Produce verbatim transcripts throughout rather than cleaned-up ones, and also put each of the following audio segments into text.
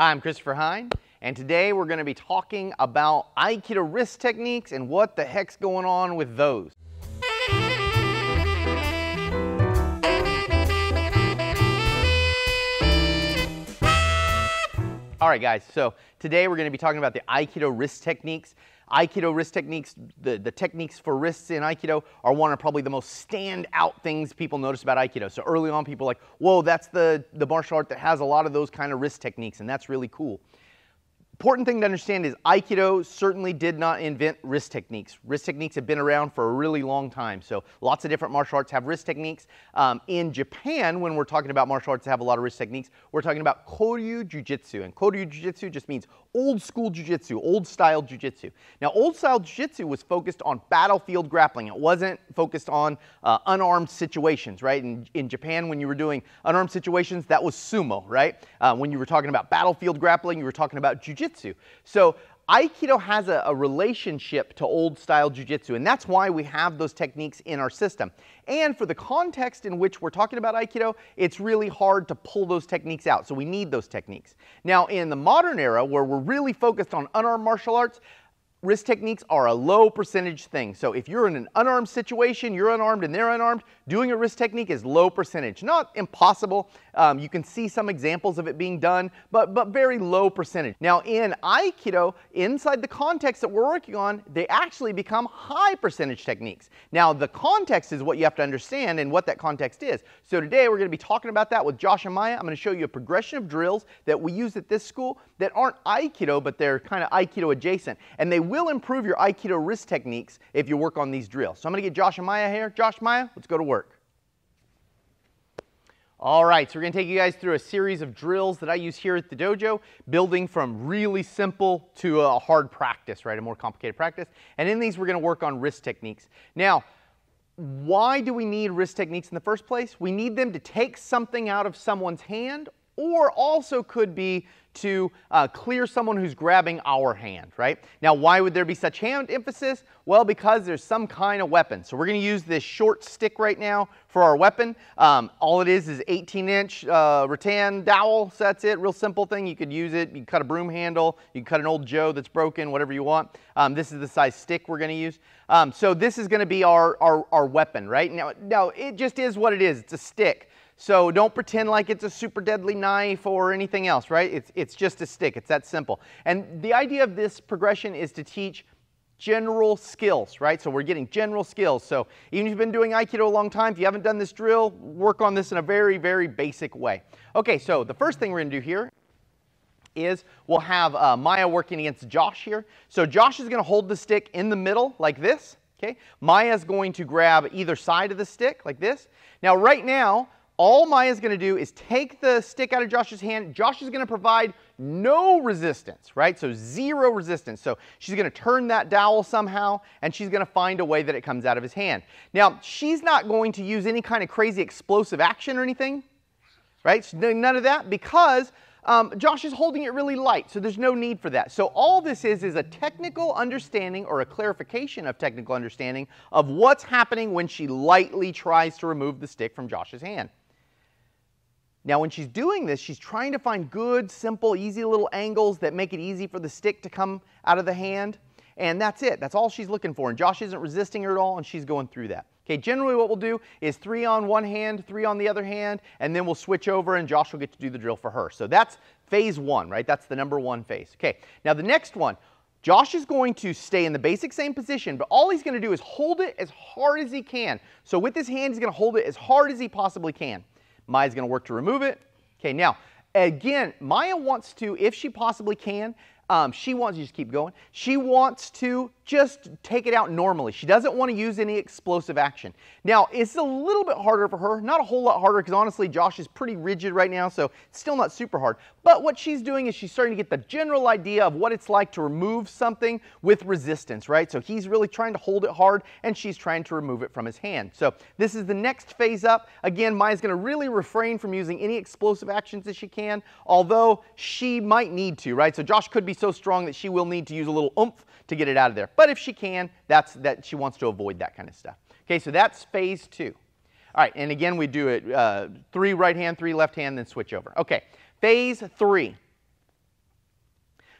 Hi, I'm Christopher Hein, and today we're going to be talking about Aikido wrist techniques and what the heck's going on with those. Alright guys, so today we're going to be talking about the Aikido wrist techniques. Aikido wrist techniques, the, the techniques for wrists in Aikido are one of probably the most standout things people notice about Aikido. So early on people are like, whoa, that's the, the martial art that has a lot of those kind of wrist techniques, and that's really cool. Important thing to understand is Aikido certainly did not invent wrist techniques. Wrist techniques have been around for a really long time, so lots of different martial arts have wrist techniques. Um, in Japan, when we're talking about martial arts that have a lot of wrist techniques, we're talking about Koryu Jiu-Jitsu, and Koryu Jiu-Jitsu just means old school Jiu-Jitsu, old style Jiu-Jitsu. Now, old style Jiu-Jitsu was focused on battlefield grappling. It wasn't focused on uh, unarmed situations, right? In, in Japan, when you were doing unarmed situations, that was sumo, right? Uh, when you were talking about battlefield grappling, you were talking about Jiu-Jitsu. So Aikido has a, a relationship to old style Jiu-Jitsu, and that's why we have those techniques in our system. And for the context in which we're talking about Aikido, it's really hard to pull those techniques out, so we need those techniques. Now in the modern era, where we're really focused on unarmed martial arts, wrist techniques are a low percentage thing. So if you're in an unarmed situation, you're unarmed and they're unarmed, doing a wrist technique is low percentage. Not impossible. Um, you can see some examples of it being done, but, but very low percentage. Now in Aikido, inside the context that we're working on, they actually become high percentage techniques. Now the context is what you have to understand and what that context is. So today we're going to be talking about that with Josh and Maya. I'm going to show you a progression of drills that we use at this school that aren't Aikido, but they're kind of Aikido adjacent. And they will improve your Aikido wrist techniques if you work on these drills. So I'm going to get Josh and Maya here. Josh, Maya, let's go to work. All right, so we're going to take you guys through a series of drills that I use here at the dojo, building from really simple to a hard practice, right, a more complicated practice. And in these, we're going to work on wrist techniques. Now, why do we need wrist techniques in the first place? We need them to take something out of someone's hand, or also could be to uh, clear someone who's grabbing our hand, right? Now, why would there be such hand emphasis? Well, because there's some kind of weapon. So we're going to use this short stick right now for our weapon. Um, all it is is eighteen inch uh, rattan dowel, so that's it. Real simple thing. You could use it. You can cut a broom handle. You can cut an old Joe that's broken, whatever you want. Um, this is the size stick we're going to use. Um, so this is going to be our, our, our weapon, right? Now, now, it just is what it is. It's a stick. So don't pretend like it's a super deadly knife or anything else, right? It's, it's just a stick. It's that simple. And the idea of this progression is to teach general skills, right? So we're getting general skills. So even if you've been doing Aikido a long time, if you haven't done this drill, work on this in a very, very basic way. Okay, so the first thing we're going to do here is we'll have uh, Maya working against Josh here. So Josh is going to hold the stick in the middle like this, okay? Maya's going to grab either side of the stick like this. Now right now, all Maya's going to do is take the stick out of Josh's hand. Josh is going to provide no resistance, right? So zero resistance. So she's going to turn that dowel somehow, and she's going to find a way that it comes out of his hand. Now, she's not going to use any kind of crazy explosive action or anything, right? She's doing none of that because Um, Josh is holding it really light, so there's no need for that. So all this is is a technical understanding or a clarification of technical understanding of what's happening when she lightly tries to remove the stick from Josh's hand. Now when she's doing this, she's trying to find good, simple, easy little angles that make it easy for the stick to come out of the hand. And that's it. That's all she's looking for. And Josh isn't resisting her at all, and she's going through that. Okay, generally what we'll do is three on one hand, three on the other hand, and then we'll switch over and Josh will get to do the drill for her. So that's phase one, right? That's the number one phase. Okay, now the next one, Josh is going to stay in the basic same position, but all he's going to do is hold it as hard as he can. So with his hand, he's going to hold it as hard as he possibly can. Maya's going to work to remove it. Okay, now, again, Maya wants to, if she possibly can, Um, she wants you to just keep going. She wants to just take it out normally. She doesn't want to use any explosive action. Now, it's a little bit harder for her, not a whole lot harder, because honestly, Josh is pretty rigid right now, so it's still not super hard. But what she's doing is she's starting to get the general idea of what it's like to remove something with resistance, right? So he's really trying to hold it hard, and she's trying to remove it from his hand. So this is the next phase up. Again, Maya's going to really refrain from using any explosive actions that she can, although she might need to, right? So Josh could be so strong that she will need to use a little oomph to get it out of there. But if she can, that's that she wants to avoid that kind of stuff. Okay, so that's phase two. All right, and again, we do it uh, three right hand, three left hand, then switch over. Okay, phase three.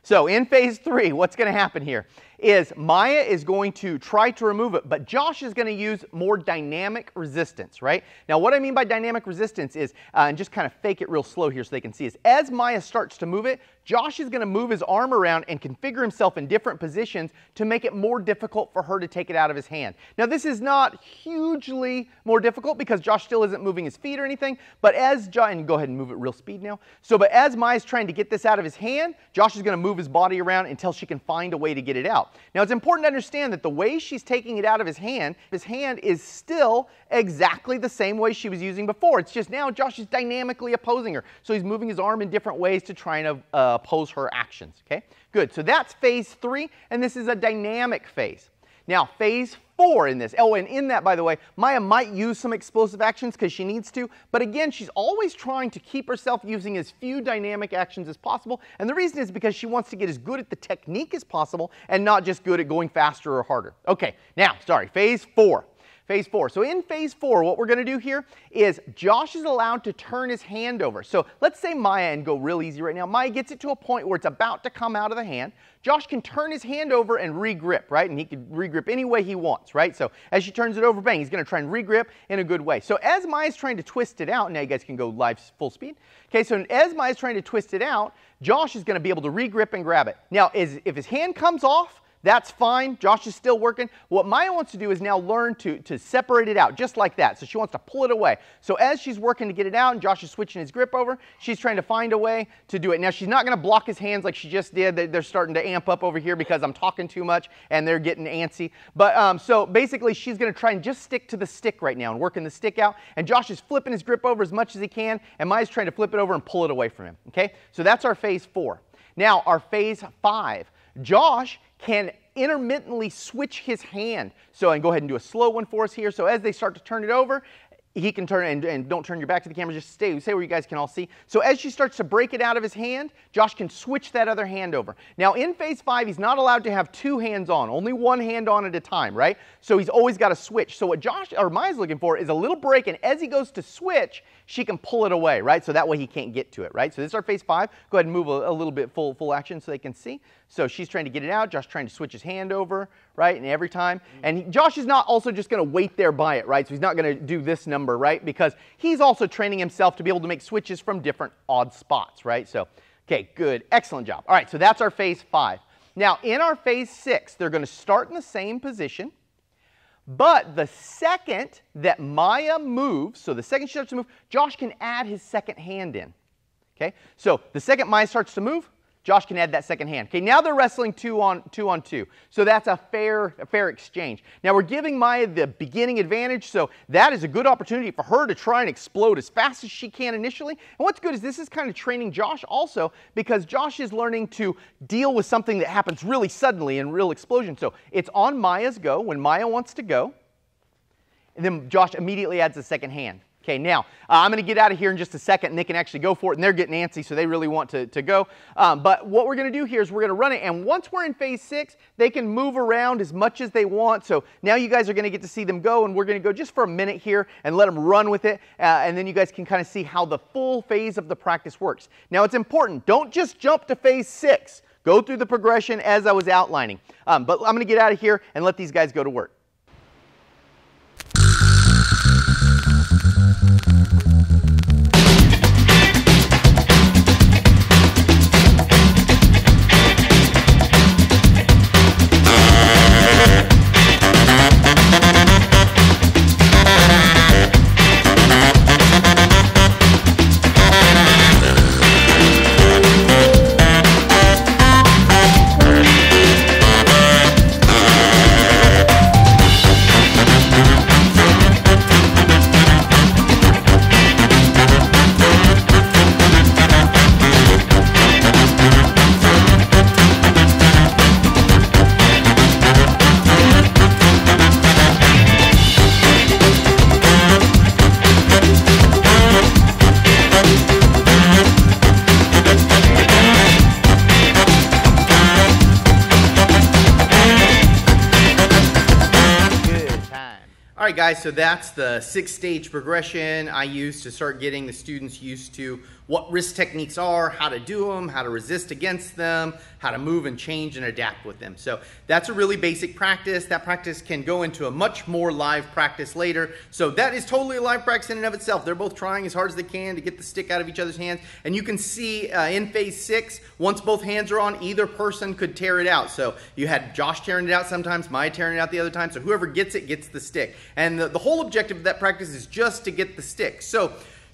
So in phase three, what's going to happen here is Maya is going to try to remove it, but Josh is going to use more dynamic resistance, right? Now, what I mean by dynamic resistance is, uh, and just kind of fake it real slow here so they can see, is as Maya starts to move it, Josh is going to move his arm around and configure himself in different positions to make it more difficult for her to take it out of his hand. Now, this is not hugely more difficult because Josh still isn't moving his feet or anything, but as Josh, and go ahead and move it real speed now. So, but as Maya's trying to get this out of his hand, Josh is going to move his body around until she can find a way to get it out. Now, it's important to understand that the way she's taking it out of his hand, his hand is still exactly the same way she was using before. It's just now Josh is dynamically opposing her. So he's moving his arm in different ways to try and uh, oppose her actions, okay? Good, so that's phase three, and this is a dynamic phase. Now, phase four in this, oh, and in that, by the way, Maya might use some explosive actions because she needs to, but again, she's always trying to keep herself using as few dynamic actions as possible, and the reason is because she wants to get as good at the technique as possible and not just good at going faster or harder. Okay, now, sorry, phase four. Phase four. So in phase four, what we're going to do here is Josh is allowed to turn his hand over. So let's say Maya, and go real easy right now, Maya gets it to a point where it's about to come out of the hand. Josh can turn his hand over and regrip, right? And he can regrip any way he wants, right? So as she turns it over, bang, he's going to try and regrip in a good way. So as Maya's trying to twist it out, now you guys can go live full speed. Okay, so as Maya's trying to twist it out, Josh is going to be able to regrip and grab it. Now, is, if his hand comes off, that's fine. Josh is still working. What Maya wants to do is now learn to, to separate it out, just like that. So she wants to pull it away. So as she's working to get it out and Josh is switching his grip over, she's trying to find a way to do it. Now, she's not going to block his hands like she just did. They're starting to amp up over here because I'm talking too much and they're getting antsy. But um, so basically, she's going to try and just stick to the stick right now and working the stick out. And Josh is flipping his grip over as much as he can. And Maya's trying to flip it over and pull it away from him. Okay? So that's our phase four. Now, our phase five. Josh can intermittently switch his hand. So, and go ahead and do a slow one for us here. So as they start to turn it over, he can turn, and, and don't turn your back to the camera, just stay, stay where you guys can all see. So as she starts to break it out of his hand, Josh can switch that other hand over. Now in phase five, he's not allowed to have two hands on, only one hand on at a time, right? So he's always got to switch. So what Josh, or Maya's looking for is a little break, and as he goes to switch, she can pull it away, right? So that way he can't get to it, right? So this is our phase five. Go ahead and move a, a little bit full, full action so they can see. So she's trying to get it out, Josh trying to switch his hand over, right? And every time, and he, Josh is not also just going to wait there by it, right? So he's not going to do this number, right? Because he's also training himself to be able to make switches from different odd spots, right? So, okay, good, excellent job. All right, so that's our phase five. Now, in our phase six, they're going to start in the same position, but the second that Maya moves, so the second she starts to move, Josh can add his second hand in, okay? So the second Maya starts to move, Josh can add that second hand. Okay, now they're wrestling two on two on two. So that's a fair, a fair exchange. Now we're giving Maya the beginning advantage, so that is a good opportunity for her to try and explode as fast as she can initially. And what's good is this is kind of training Josh also, because Josh is learning to deal with something that happens really suddenly in real explosion. So it's on Maya's go, when Maya wants to go, and then Josh immediately adds a second hand. Okay, now, uh, I'm going to get out of here in just a second, and they can actually go for it, and they're getting antsy, so they really want to, to go. Um, but what we're going to do here is we're going to run it, and once we're in phase six, they can move around as much as they want. So now you guys are going to get to see them go, and we're going to go just for a minute here and let them run with it, uh, and then you guys can kind of see how the full phase of the practice works. Now, it's important. Don't just jump to phase six. Go through the progression as I was outlining. Um, but I'm going to get out of here and let these guys go to work. Alright guys, so that's the six stage progression I used to start getting the students used to what wrist techniques are, how to do them, how to resist against them, how to move and change and adapt with them. So that's a really basic practice. That practice can go into a much more live practice later. So that is totally a live practice in and of itself. They're both trying as hard as they can to get the stick out of each other's hands. And you can see uh, in phase six, once both hands are on, either person could tear it out. So you had Josh tearing it out sometimes, Maya tearing it out the other time. So whoever gets it gets the stick. And the, the whole objective of that practice is just to get the stick. So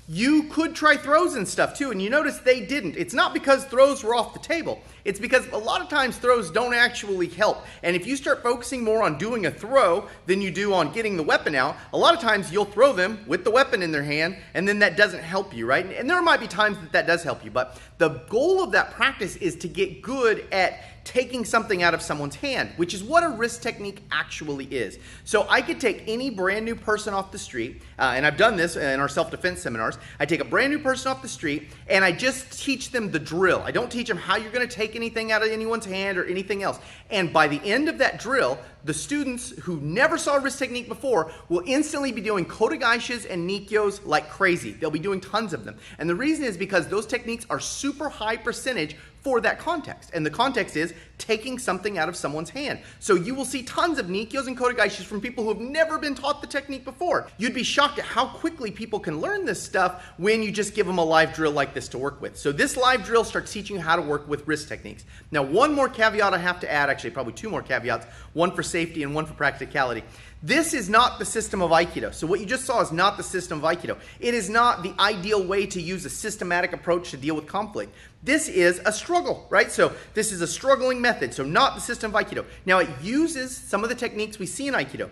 you could try throws and stuff too, and you notice they didn't. It's not because throws were off the table. It's because a lot of times throws don't actually help. And if you start focusing more on doing a throw than you do on getting the weapon out, a lot of times you'll throw them with the weapon in their hand, and then that doesn't help you, right? And there might be times that that does help you, but the goal of that practice is to get good at taking something out of someone's hand, which is what a wrist technique actually is. So I could take any brand new person off the street, uh, and I've done this in our self-defense seminars. I take a brand new person off the street and I just teach them the drill. I don't teach them how you're gonna take anything out of anyone's hand or anything else. And by the end of that drill, the students who never saw wrist technique before will instantly be doing kotegaeshis and nikyos like crazy. They'll be doing tons of them. And the reason is because those techniques are super high percentage for that context. And the context is taking something out of someone's hand. So you will see tons of nikyos and kotegaeshis from people who have never been taught the technique before. You'd be shocked at how quickly people can learn this stuff when you just give them a live drill like this to work with. So this live drill starts teaching you how to work with wrist techniques. Now, one more caveat I have to add, actually probably two more caveats, one for safety and one for practicality. This is not the system of Aikido. So what you just saw is not the system of Aikido. It is not the ideal way to use a systematic approach to deal with conflict. This is a struggle, right? So this is a struggling method, so not the system of Aikido. Now, it uses some of the techniques we see in Aikido,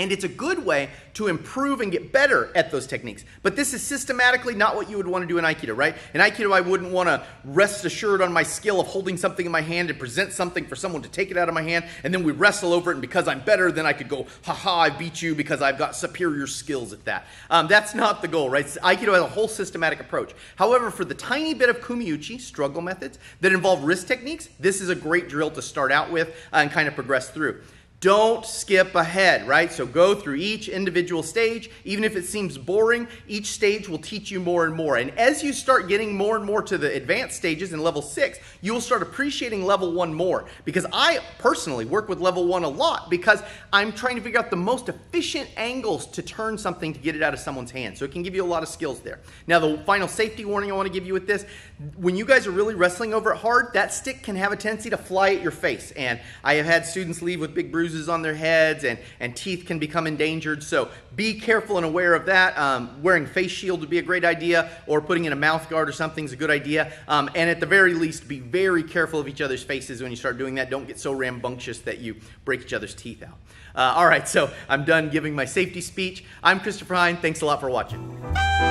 and it's a good way to improve and get better at those techniques. But this is systematically not what you would want to do in Aikido, right? In Aikido, I wouldn't want to rest assured on my skill of holding something in my hand and present something for someone to take it out of my hand, and then we wrestle over it, and because I'm better, then I could go, haha, I beat you because I've got superior skills at that. Um, that's not the goal, right? Aikido has a whole systematic approach. However, for the tiny bit of kumiuchi, struggle methods, that involve wrist techniques, this is a great drill to start out with uh, and kind of progress through. Don't skip ahead, right? So go through each individual stage. Even if it seems boring, each stage will teach you more and more. And as you start getting more and more to the advanced stages in level six, you will start appreciating level one more. Because I personally work with level one a lot because I'm trying to figure out the most efficient angles to turn something to get it out of someone's hand. So it can give you a lot of skills there. Now, the final safety warning I want to give you with this, when you guys are really wrestling over it hard, that stick can have a tendency to fly at your face. And I have had students leave with big bruises on their heads, and, and teeth can become endangered. So be careful and aware of that. Um, wearing face shield would be a great idea, or putting in a mouth guard or something is a good idea. Um, and at the very least, be very careful of each other's faces when you start doing that. Don't get so rambunctious that you break each other's teeth out. Uh, all right, so I'm done giving my safety speech. I'm Christopher Hein. Thanks a lot for watching.